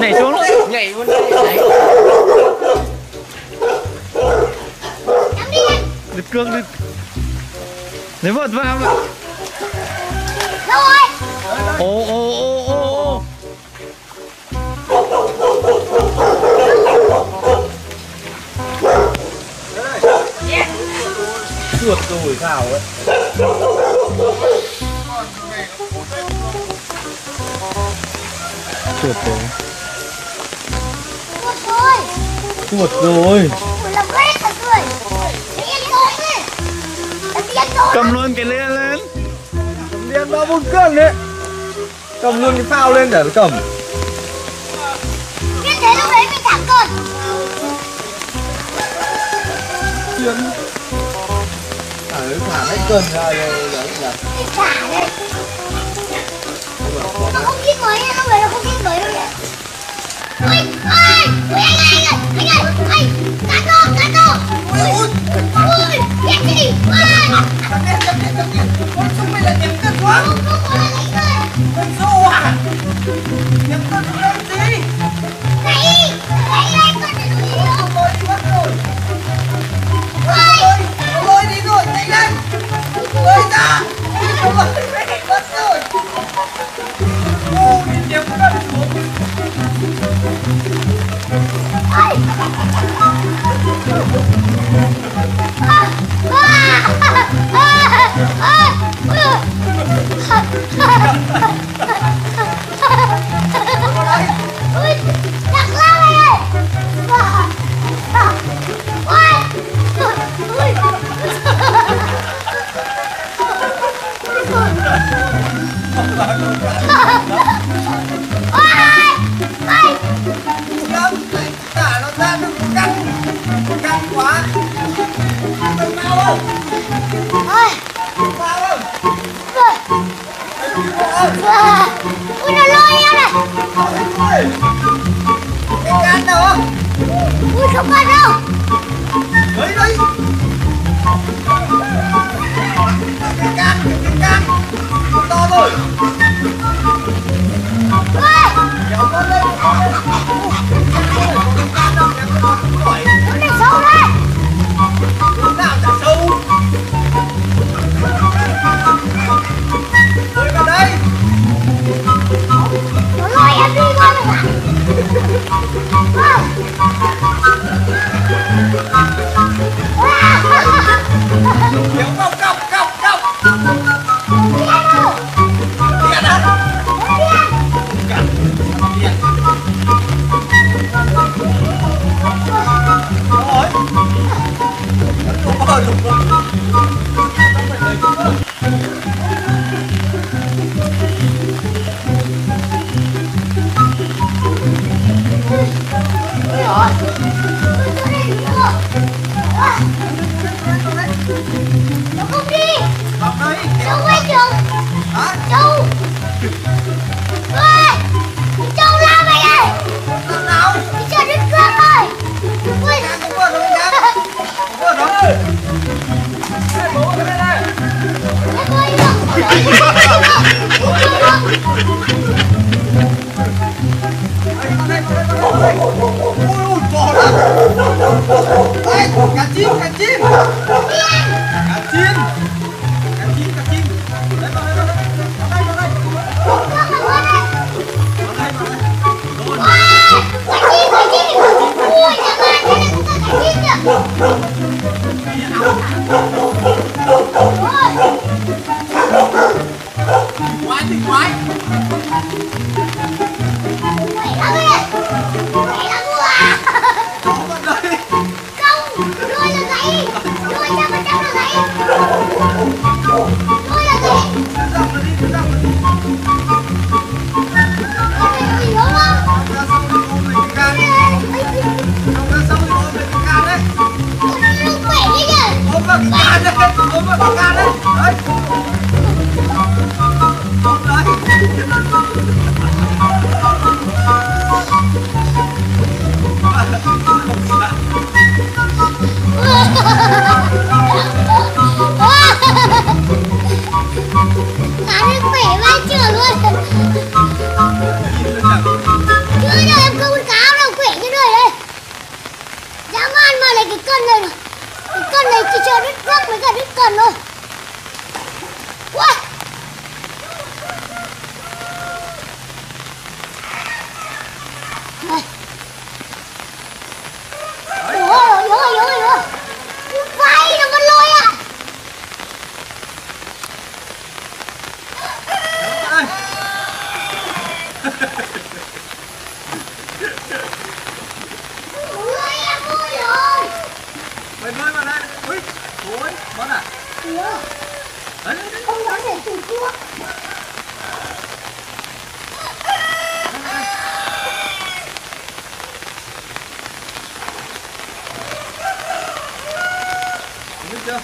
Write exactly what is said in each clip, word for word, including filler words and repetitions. Nhảy xuống luôn, nhảy luôn đấy. Đứt cương đứt. Lấy vợt vào mà. Rồi. Ô ô ô ô. Chuột rồi sao ấy. Chuột rồi. Chuột rồi. Cầm luôn cái len lên. Cầm len bao bốn cân đấy. Cầm luôn cái phao lên để nó cầm. Biết thế lúc đấy mình thẳng cân. Chuyến. Thả đấy, thả hết cân ra rồi. Thả đấy. Nó không biết mới nha, nó không biết mới đâu đấy. Ui, ui, ui anh ơi, anh ơi, anh ơi. Cắt đồ, cắt đồ. Ui, ui, ghét gì, ui. Con sông này là nhắm cân quá. Con sâu à? Nhắm cân lên gì? Này, này anh con này đuổi đi không? Con đi mất rồi. Ôi, ôi đi rồi, chạy lên. Ôi ra, đi mất rồi. Ô, nhìn nhắm cân xuống. Ôi. Quá thì quái. Ui, em vui rồi. Mày vui mà đây. Ui, ui, món à? Ủa. Đấy, đấy. Không nói để từ cua. Đúng chưa?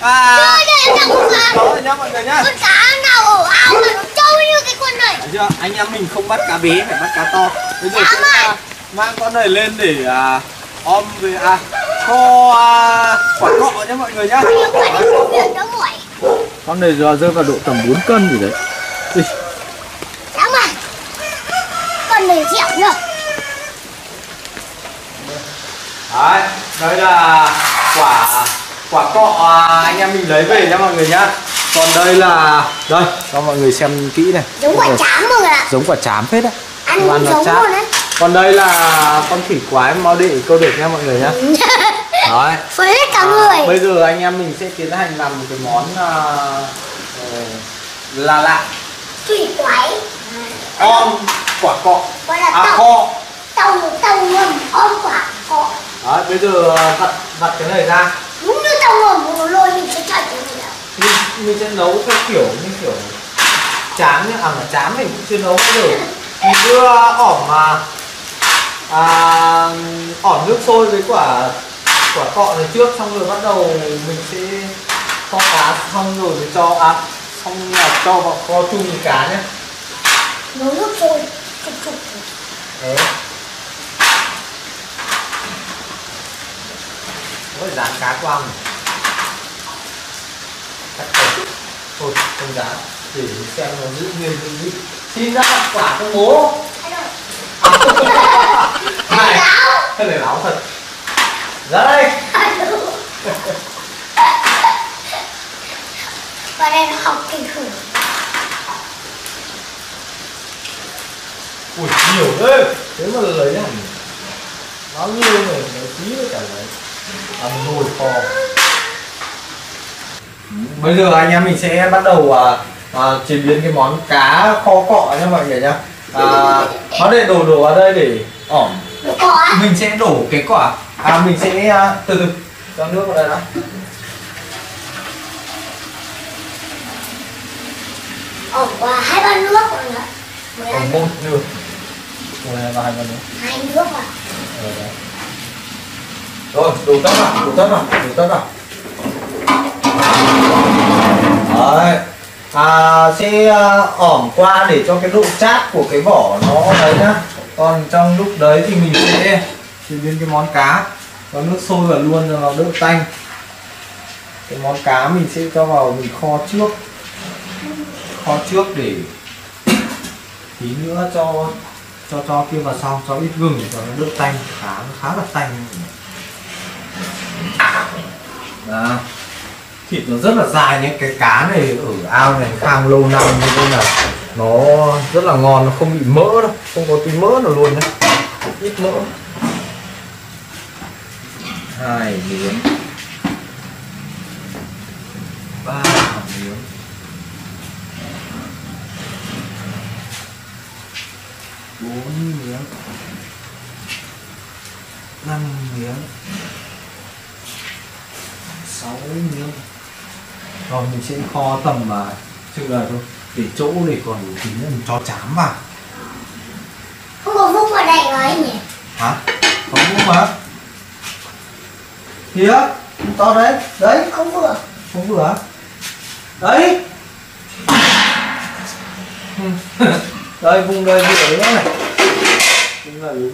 À... Chơi đây đó nhá mọi người nhá. Con cá nào ở ao mà nó trâu như cái con này. Đấy chưa? Anh em mình không bắt cá bé, phải bắt cá to. Bây giờ chúng ta mang con này lên để à, om về à, cho à, khoảng họ nhá mọi người nhá. Con này giờ rơi vào độ tầm bốn cân rồi đấy. Đi. Sáng mà. Con này dẻo nhờ. Đấy, đây là quả quả cọ anh em mình lấy về nha mọi người nhá. Còn đây là đây cho mọi người xem kỹ này, giống quả chám mọi người ạ, giống quả chám hết đấy, ăn, ăn giống chát luôn đấy. Còn đây là con thủy quái mau để câu được nha mọi người nhá. Đấy. Với hết cả người. À, bây giờ anh em mình sẽ tiến hành làm một cái món uh, là lạ thủy quái om quả cọ à, kho tàu tàu ngầm om quả cọ. Đấy, bây giờ vặt vặt cái này ra. Đúng như tao ngồi một lôi mình sẽ chạy cái gì đó. Mình, mình sẽ nấu theo kiểu như kiểu chám nhá, à mà chám mình cũng chưa nấu bao giờ. Mình đưa ỏm mà à, ỏm nước sôi với quả quả cọ này trước, xong rồi bắt đầu mình sẽ kho cá, xong rồi mình cho à, xong là cho vào kho chung với cá nhé. Nấu nước sôi chục chục. Đấy. Ôi, dán cá quang cắt cột thôi không dán để xem nó giữ nguyên cái gì. Xin ra quả cho bố này, cái này láo thật ra đây. Và đây nó học kinh khủng. Ui nhiều thế, thế mà lấy hẳn bao nhiêu rồi, lấy tí nữa cả lấy. À, nồi kho. Bây giờ anh em mình sẽ bắt đầu à, à, chế biến cái món cá kho cọ nha mọi người nhá. À, nó để đổ đổ ở đây để ỏm. Mình sẽ đổ cái quả. À mình sẽ à, từ từ cho nước vào đây đã. Ỏm và hai ba nước rồi nữa. Ỏm một nước. Ủa hai ba nước. Hai nước à. Rồi, đủ tất rồi, đủ tất rồi, đủ tất rồi. Đấy. À, sẽ ỏm qua để cho cái độ chát của cái vỏ nó đấy nhá. Còn trong lúc đấy thì mình sẽ chế biến cái món cá. Cho nước sôi vào luôn cho nó đỡ tanh. Cái món cá mình sẽ cho vào mình kho trước. Kho trước để tí nữa cho cho cho kia vào sau, cho ít gừng để cho nó đỡ tanh. Cá nó khá là tanh. Đó. Thịt nó rất là dài nhé, cái cá này ở ao này khang lâu năm nên là nó rất là ngon, nó không bị mỡ đâu, không có tí mỡ nào luôn nhé, ít mỡ. Hai miếng, ba miếng, bốn miếng, năm miếng, sáu miếng. Rồi mình sẽ kho tầm mà chừng này thôi, để chỗ để còn tí nữa mình cho chám vào. Không có vung vào đây rồi anh nhỉ? Hả? Không vung mà. Kìa, to đấy, đấy không vừa. Không vừa. Đấy. Đây vùng đây vịt ở này. Đúng là đúng.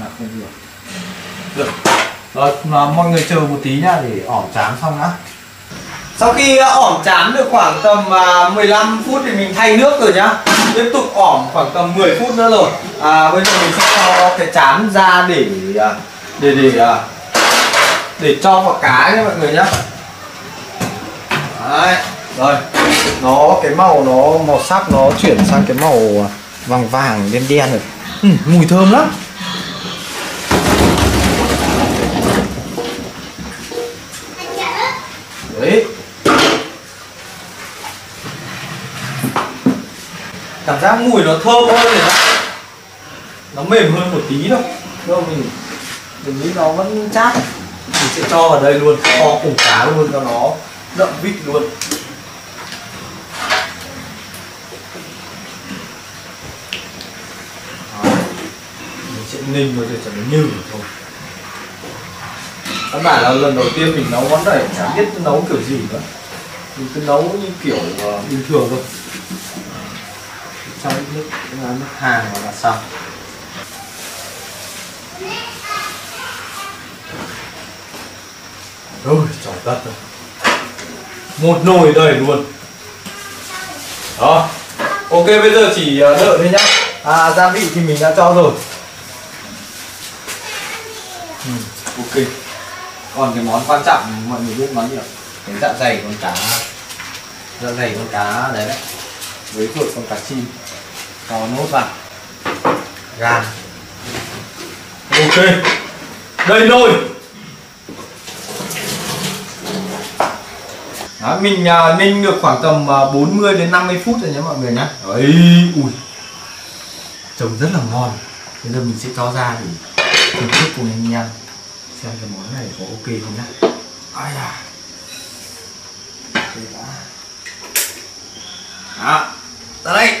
À không được. Được. Rồi mà mọi người chờ một tí nhá để ỏm chám xong đã. Sau khi ỏm chám được khoảng tầm mười lăm phút thì mình thay nước rồi nhá. Tiếp tục ỏm khoảng tầm mười phút nữa rồi. À bây giờ mình sẽ cho cái chám ra để để để để cho vào cá nhé mọi người nhá. Đấy, rồi. Nó cái màu nó màu sắc nó chuyển sang cái màu vàng vàng đen đen rồi. Ừ, mùi thơm lắm. Đấy. Cảm giác mùi nó thơm hơn rồi đó. Nó mềm hơn một tí thôi. Thôi mình mình nghĩ nó vẫn chát. Mình sẽ cho vào đây luôn, cho cùng cá luôn cho nó đậm vít luôn. Đó. Mình sẽ ninh vào để cho nó nhừ thôi. Các bạn là lần đầu tiên mình nấu món này chả biết nấu kiểu gì nữa. Mình cứ nấu như kiểu uh, bình thường thôi. Cho ít nước, nước hàng và là xong. Rồi, chọn tất rồi. Một nồi đầy luôn. Đó. Ok, bây giờ chỉ đợi thôi nhá. À, gia vị thì mình đã cho rồi. Ừ, ok. Còn cái món quan trọng mọi người biết món gì ạ? Cái dạ dày con cá. Dạ dày con cá đấy đấy. Với ruột con cá chim. Cho nốt vào. Gan. Ok. Đây nồi. Đó, mình uh, ninh được khoảng tầm uh, bốn mươi đến năm mươi phút rồi nhé mọi người nhé. Đấy, ui. Trông rất là ngon. Bây giờ mình sẽ cho ra để thưởng thức cùng anh em. Xem cái món này có ok không nhá. Ai da. Ok đã. Đó. Ra đây.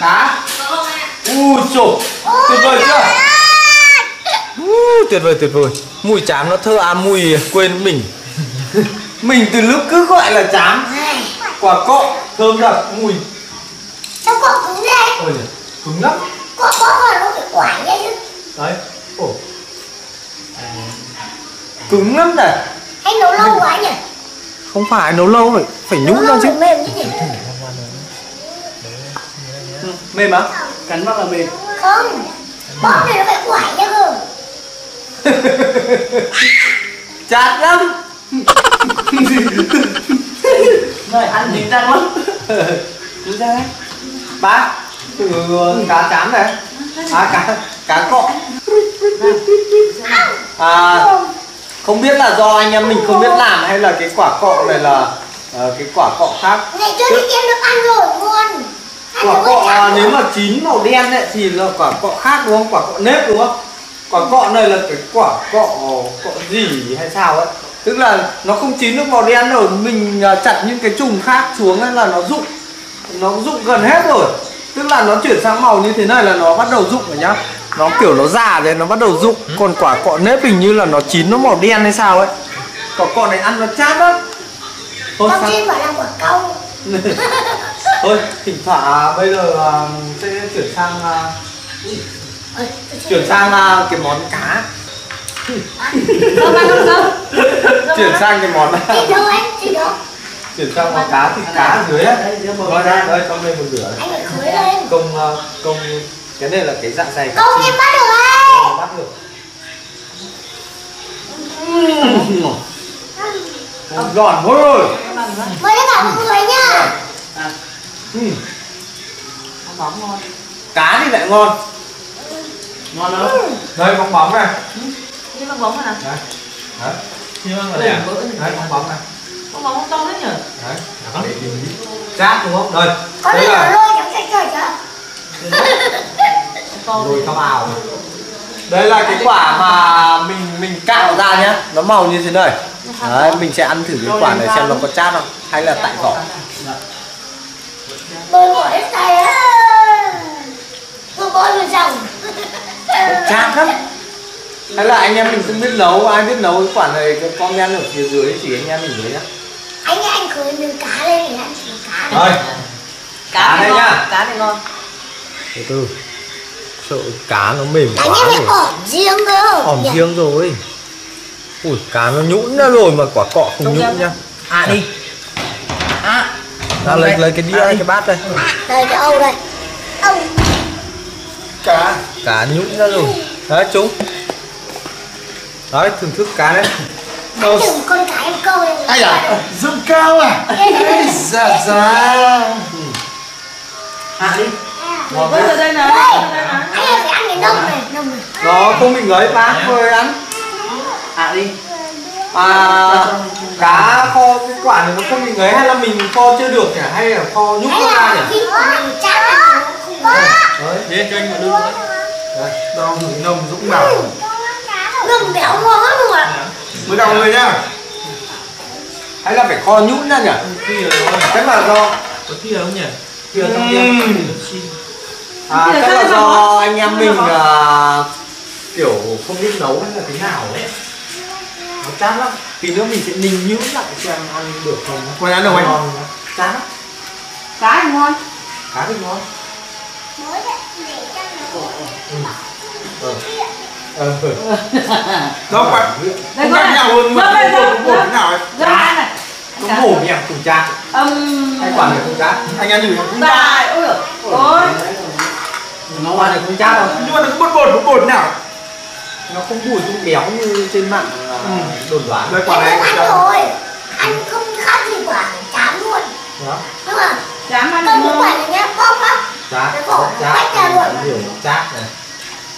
Cá. Ui trời. Tuyệt vời chưa? Tuyệt vời tuyệt vời. Mùi chám nó thơ à mùi quên mình. Mình từ lúc cứ gọi là chám. Quả cọ thơm đặc mùi. Sao quả cứng thế? Ôi giời, cứng lắm. Quả cọ mà nó phải quả nhé chứ. Đấy. Ồ. Cứng lắm này. Anh nấu lâu quá nhỉ? Không phải nấu lâu phải phải nhúng ra chứ. Mềm chứ nhỉ? Ừ, mềm á? Cắn vào là mềm. Không. Bóp này nó phải quẩy nhá cơ. Chát lắm. Này ăn dính răng lắm. Dính răng đấy. Bác thử cá chám này. À cá cá cọ. À không biết là do anh em mình không biết làm hay là cái quả cọ này là uh, cái quả cọ khác. Này cho chị em được ăn rồi ngon. Quả cọ à, nếu mà chín màu đen ấy, thì là quả cọ khác đúng không? Quả cọ nếp đúng không? Quả cọ này là cái quả cọ cọ gì hay sao ấy. Tức là nó không chín được màu đen rồi. Mình chặt những cái chùm khác xuống ấy là nó rụng. Nó rụng gần hết rồi. Tức là nó chuyển sang màu như thế này là nó bắt đầu rụng rồi nhá. Nó kiểu nó già đấy, nó bắt đầu rụng. Còn quả cọ nếp hình như là nó chín nó màu đen hay sao ấy. Quả cọ này ăn nó chát lắm. Con chim phải là quả câu. Thôi, thỉnh thoảng bây giờ uh, sẽ chuyển sang uh, ừ, chuyển sang uh, cái món cá. Chuyển sang cái món chuyển sang món cá thịt cá ở dưới á. Rồi ra đây trong đây một rửa. Công uh, công cái này là cái dạng dày. Công em bắt được ấy. Bắt được. Ăn giòn quá rồi. Mời các bạn mọi người nhá. Ừ. Bóng ngon. Cá thì lại ngon. Ngon lắm. Ừ. Đây bóng bóng này. Cái bóng bóng này. Đấy. Đấy. Đấy. Bóng bóng này. Bóng Không bóng to hết nhỉ? Đấy, nó để đi chát đúng không? Đây. Có bây giờ lôi chẳng thấy trời chưa? Lôi cao ảo. Đây là cái quả mà mình mình cạo ra nhá. Nó màu như thế này. Đấy, mình sẽ ăn thử cái quả này xem nó có chát không hay là tại vỏ. Bôi vỏ hết tay á. Tôi bôi vào dòng. Chát lắm. Hay là anh em mình không biết nấu, ai biết nấu cái quả này cái con em ở phía dưới chỉ anh em mình mới nhá. Anh anh cứ nướng cá lên để ăn thử cá. Rồi. Cá đây nhá. Cá này ngon. Từ từ. Sợ cá nó mềm quá rồi. Ỏm riêng rồi. Ỏm riêng rồi. Ui cá nó nhũn ra rồi mà quả cọ không nhũn nhá. À đi. À. Tao lấy lấy cái đĩa cái bát đây. Đây cái âu đây. Âu. Cá, cá nhũn ra rồi. Đấy chúng. Đấy, thưởng thức cá đấy. Đâu? Tưởng con cá em câu em. Ai à? Dâm cao à? Ê, dạ dạ. À đi. Ngon quá. Ở đây này. Anh em phải ăn cái nông này, nông này. Đó, không mình lấy bác thôi ăn. À đi. À, cá kho cái quả này nó không mình lấy hay là mình kho chưa được nhỉ? Hay là kho nhúc nó ra nhỉ? Đấy, thế cho anh mà đưa đấy. Đấy, đo mình nông dũng bảo. Nông béo ngon luôn ạ. Mới đầu người nhá. Hay là phải kho nhũn ra nhỉ? Chắc là do có thìa không nhỉ? Thìa trong kia. À, chắc là do anh em mình uh, kiểu không biết nấu hay là thế nào đấy. Nó chát lắm. Tí nữa mình sẽ ninh nhũn lại xem ăn được không. Còn ăn được không anh? Chát lắm. Cá thì ngon. Cá thì ngon. Mới đấy, để cho nó. Ừ. Ờ. Nó quạt. Nó quạt nhau luôn mà. Nó thế nào ấy? Ra này. Nó hổ nhỉ, cùng chát. Âm. Anh quả này không chát. Anh ăn gì cũng chát. Ôi giời. Ôi. Nó quả này không chát đâu. Nhưng mà nó bột bột bột bột nào. Nó không bùi không béo như trên mạng đồn đoán. Đây quả này không chát. Anh không khác gì quả chám luôn. Đó. Đúng không? Chám ăn luôn. Còn quả này nhá, bóp lắm. Chát. Bách ra luôn. Chát này.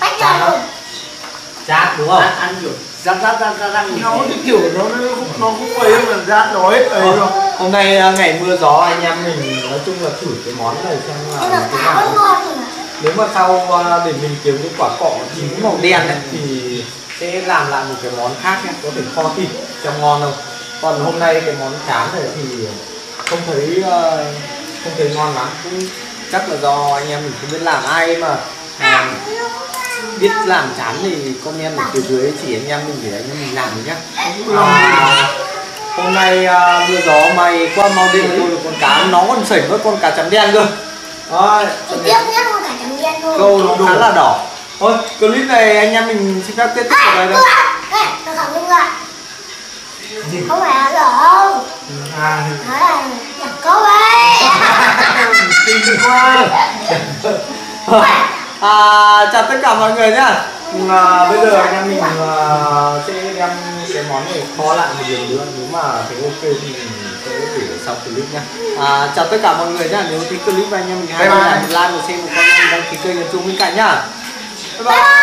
Bách ra luôn. Chát đúng không? Ăn, ăn kiểu rát rát rát rát nó cái kiểu nó nó cũng quấy mà rát nó hết ấy rồi. Hôm nay ngày mưa gió anh em mình nói chung là thử cái món này xem là thế nào. Nếu mà sau để mình kiếm cái quả cọ chín màu đen này thì sẽ làm lại một cái món khác nhé, có thể kho thịt cho ngon không. Còn hôm nay cái món chán này thì không thấy không thấy ngon lắm, cũng chắc là do anh em mình không biết làm. Ai mà à, biết làm chán thì con em ở phía dưới chỉ anh em mình để anh em mình làm nhá. À, hôm nay à, mưa gió mày qua mau đêm tôi con cá nó còn sẩy với con cá trắng đen cơ. Rồi. Tiếp nhất con cá trắng đen luôn. Câu nó khá là đỏ. Thôi clip này anh em mình xin phép kết thúc ở đây đây. Tôi không đúng rồi. Không phải là đỏ. À. Đó là chẳng có ấy. Tin quá. À, chào tất cả mọi người nhé. À, bây giờ anh em mình uh, sẽ đem cái món này kho lại một lần nữa, nếu mà thấy ok thì mình sẽ gửi ở sau clip nhé. À, chào tất cả mọi người nhé. Nếu thích clip anh em mình hãy like, một share, một comment, đăng ký kênh YouTube bên cạnh nhá. Bye bye.